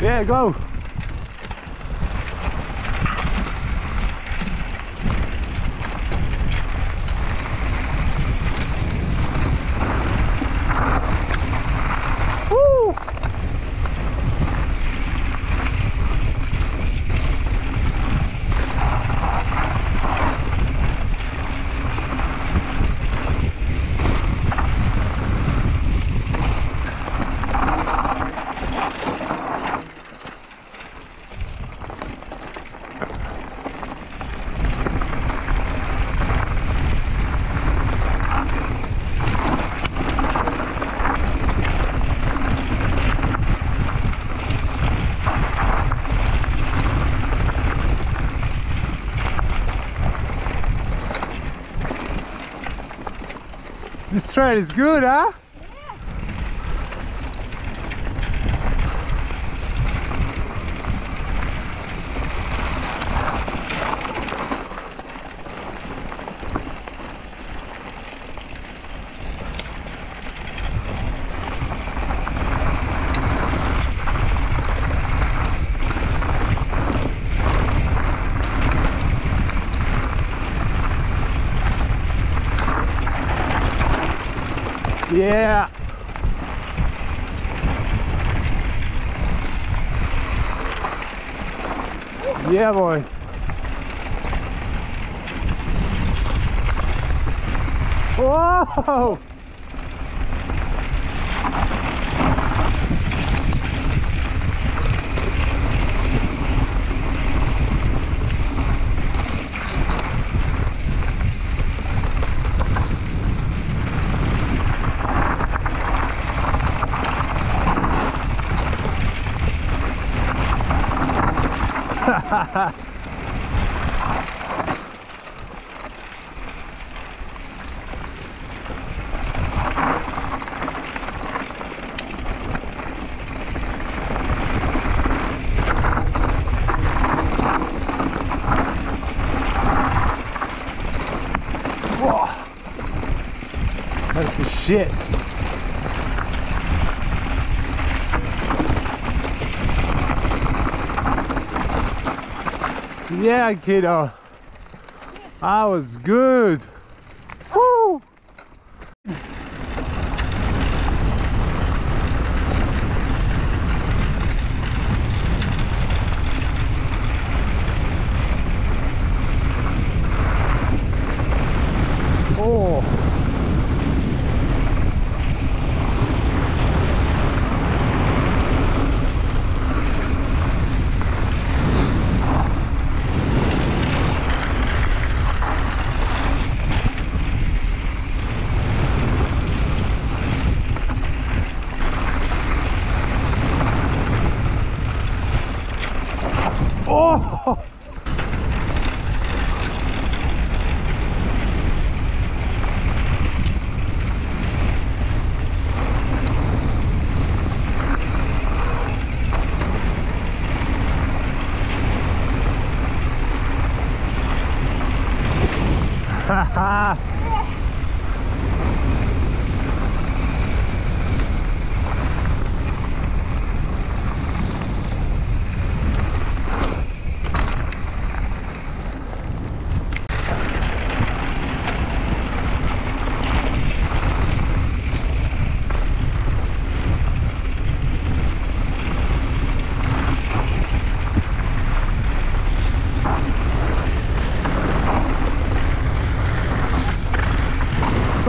Yeah, go. This trail is good, huh? Yeah. Yeah, boy. Whoa. Whoa. That's some shit. Yeah, kiddo, I was good. Woo! Oh. Oh! Ha ha!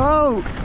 Oh!